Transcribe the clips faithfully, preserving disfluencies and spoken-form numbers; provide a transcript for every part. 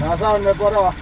Nazan ne para var?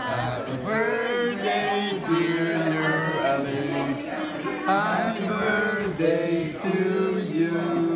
Happy birthday, dear Alex. Happy birthday. birthday to you.